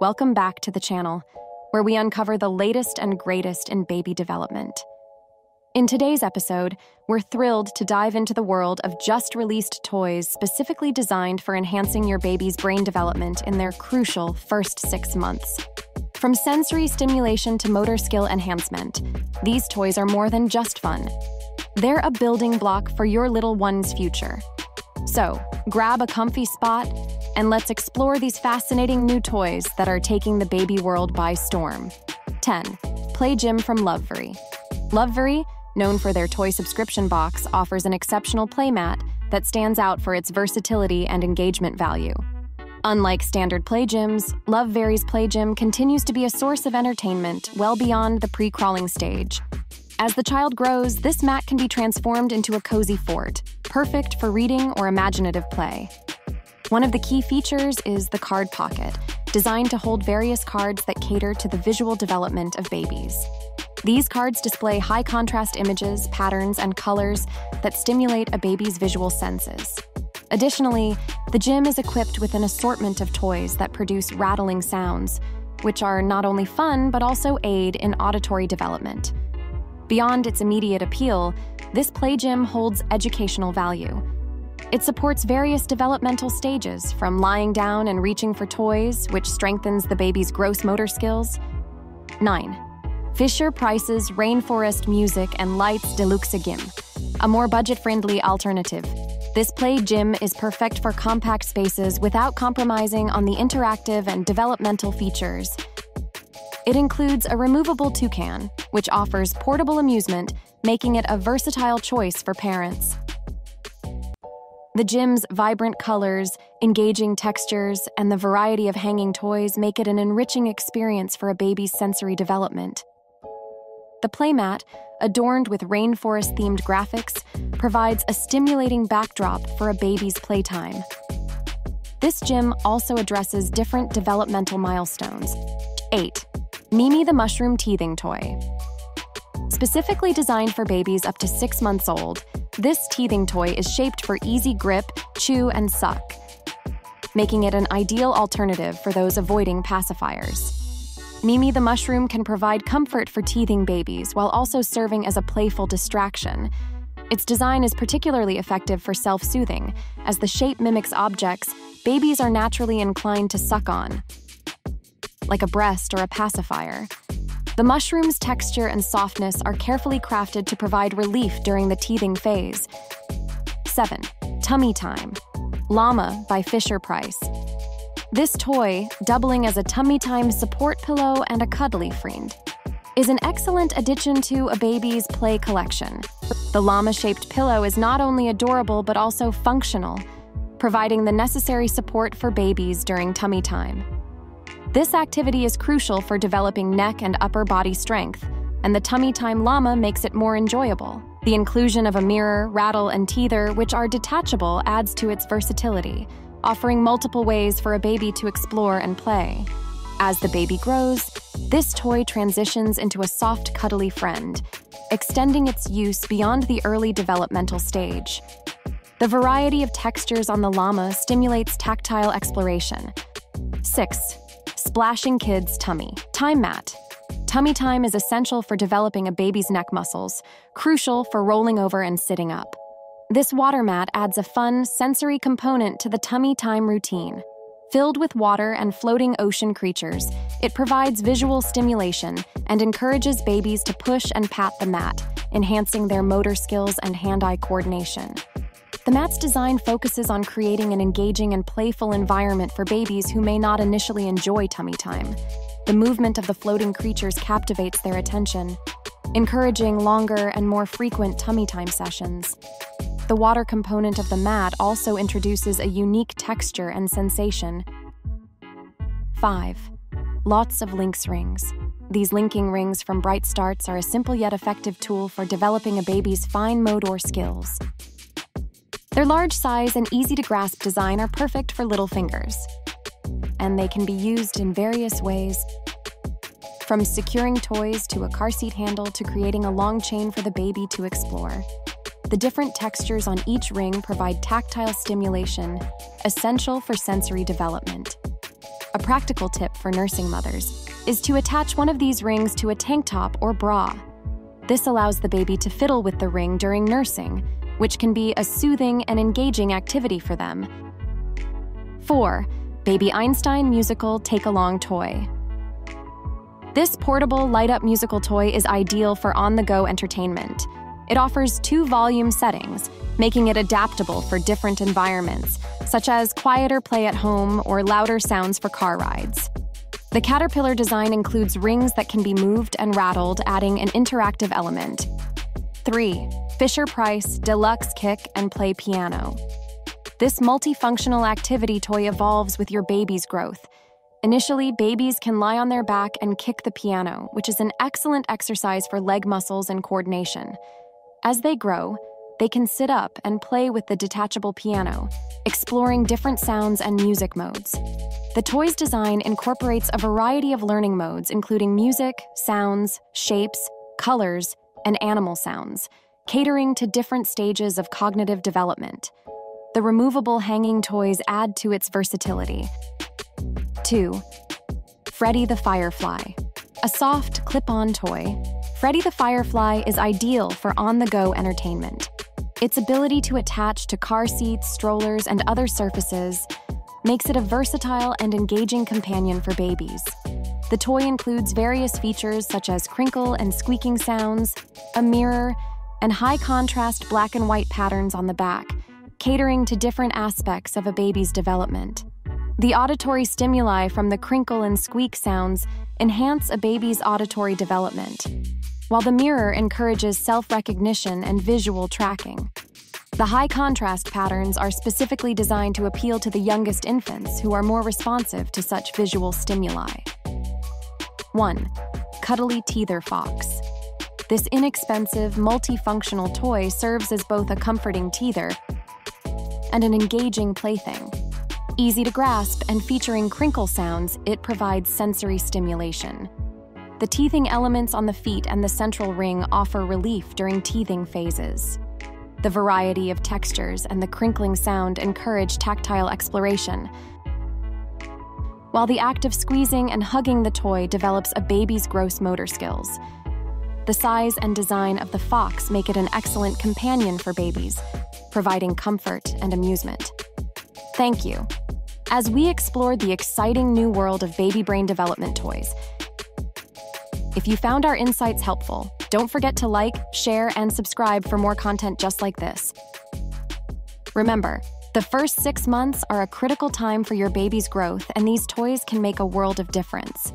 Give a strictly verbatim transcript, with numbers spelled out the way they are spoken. Welcome back to the channel, where we uncover the latest and greatest in baby development. In today's episode, we're thrilled to dive into the world of just-released toys specifically designed for enhancing your baby's brain development in their crucial first six months. From sensory stimulation to motor skill enhancement, these toys are more than just fun. They're a building block for your little one's future. So, grab a comfy spot, and let's explore these fascinating new toys that are taking the baby world by storm. ten. Play Gym from Lovevery. Lovevery, known for their toy subscription box, offers an exceptional playmat that stands out for its versatility and engagement value. Unlike standard play gyms, Lovevery's play gym continues to be a source of entertainment well beyond the pre-crawling stage. As the child grows, this mat can be transformed into a cozy fort, perfect for reading or imaginative play. One of the key features is the card pocket, designed to hold various cards that cater to the visual development of babies. These cards display high-contrast images, patterns, and colors that stimulate a baby's visual senses. Additionally, the gym is equipped with an assortment of toys that produce rattling sounds, which are not only fun but also aid in auditory development. Beyond its immediate appeal, this play gym holds educational value. It supports various developmental stages, from lying down and reaching for toys, which strengthens the baby's gross motor skills. nine. Fisher Price's Rainforest Music and Lights Deluxe Gym, a more budget-friendly alternative. This play gym is perfect for compact spaces without compromising on the interactive and developmental features. It includes a removable toucan, which offers portable amusement, making it a versatile choice for parents. The gym's vibrant colors, engaging textures, and the variety of hanging toys make it an enriching experience for a baby's sensory development. The playmat, adorned with rainforest-themed graphics, provides a stimulating backdrop for a baby's playtime. This gym also addresses different developmental milestones. eight. Mimi the Mushroom Teething Toy. Specifically designed for babies up to six months old, this teething toy is shaped for easy grip, chew, and suck, making it an ideal alternative for those avoiding pacifiers. Mimi the Mushroom can provide comfort for teething babies while also serving as a playful distraction. Its design is particularly effective for self-soothing. As the shape mimics objects, babies are naturally inclined to suck on, like a breast or a pacifier. The mushroom's texture and softness are carefully crafted to provide relief during the teething phase. seven. Tummy Time Llama by Fisher Price. This toy, doubling as a tummy time support pillow and a cuddly friend, is an excellent addition to a baby's play collection. The llama-shaped pillow is not only adorable but also functional, providing the necessary support for babies during tummy time. This activity is crucial for developing neck and upper body strength, and the Tummy Time Llama makes it more enjoyable. The inclusion of a mirror, rattle, and teether, which are detachable, adds to its versatility, offering multiple ways for a baby to explore and play. As the baby grows, this toy transitions into a soft, cuddly friend, extending its use beyond the early developmental stage. The variety of textures on the llama stimulates tactile exploration. six. Splashing Kids Tummy Time Mat. Tummy time is essential for developing a baby's neck muscles, crucial for rolling over and sitting up. This water mat adds a fun, sensory component to the tummy time routine. Filled with water and floating ocean creatures, it provides visual stimulation and encourages babies to push and pat the mat, enhancing their motor skills and hand-eye coordination. The mat's design focuses on creating an engaging and playful environment for babies who may not initially enjoy tummy time. The movement of the floating creatures captivates their attention, encouraging longer and more frequent tummy time sessions. The water component of the mat also introduces a unique texture and sensation. five. Lots of Lynx Rings. These linking rings from Bright Starts are a simple yet effective tool for developing a baby's fine motor skills. Their large size and easy-to-grasp design are perfect for little fingers, and they can be used in various ways, from securing toys to a car seat handle to creating a long chain for the baby to explore. The different textures on each ring provide tactile stimulation, essential for sensory development. A practical tip for nursing mothers is to attach one of these rings to a tank top or bra. This allows the baby to fiddle with the ring during nursing, which can be a soothing and engaging activity for them. four. Baby Einstein Musical Take-Along Toy. This portable, light-up musical toy is ideal for on-the-go entertainment. It offers two volume settings, making it adaptable for different environments, such as quieter play at home or louder sounds for car rides. The caterpillar design includes rings that can be moved and rattled, adding an interactive element. three. Fisher Price Deluxe Kick and Play Piano. This multifunctional activity toy evolves with your baby's growth. Initially, babies can lie on their back and kick the piano, which is an excellent exercise for leg muscles and coordination. As they grow, they can sit up and play with the detachable piano, exploring different sounds and music modes. The toy's design incorporates a variety of learning modes, including music, sounds, shapes, colors, and animal sounds, catering to different stages of cognitive development. The removable hanging toys add to its versatility. two. Freddy the Firefly. A soft, clip-on toy, Freddy the Firefly is ideal for on-the-go entertainment. Its ability to attach to car seats, strollers, and other surfaces makes it a versatile and engaging companion for babies. The toy includes various features such as crinkle and squeaking sounds, a mirror, and high-contrast black and white patterns on the back, catering to different aspects of a baby's development. The auditory stimuli from the crinkle and squeak sounds enhance a baby's auditory development, while the mirror encourages self-recognition and visual tracking. The high-contrast patterns are specifically designed to appeal to the youngest infants, who are more responsive to such visual stimuli. one. Cuddly Teether Fox. This inexpensive, multifunctional toy serves as both a comforting teether and an engaging plaything. Easy to grasp and featuring crinkle sounds, it provides sensory stimulation. The teething elements on the feet and the central ring offer relief during teething phases. The variety of textures and the crinkling sound encourage tactile exploration, while the act of squeezing and hugging the toy develops a baby's gross motor skills. The size and design of the fox make it an excellent companion for babies, providing comfort and amusement. Thank you. As we explored the exciting new world of baby brain development toys, if you found our insights helpful, don't forget to like, share, and subscribe for more content just like this. Remember, the first six months are a critical time for your baby's growth, and these toys can make a world of difference.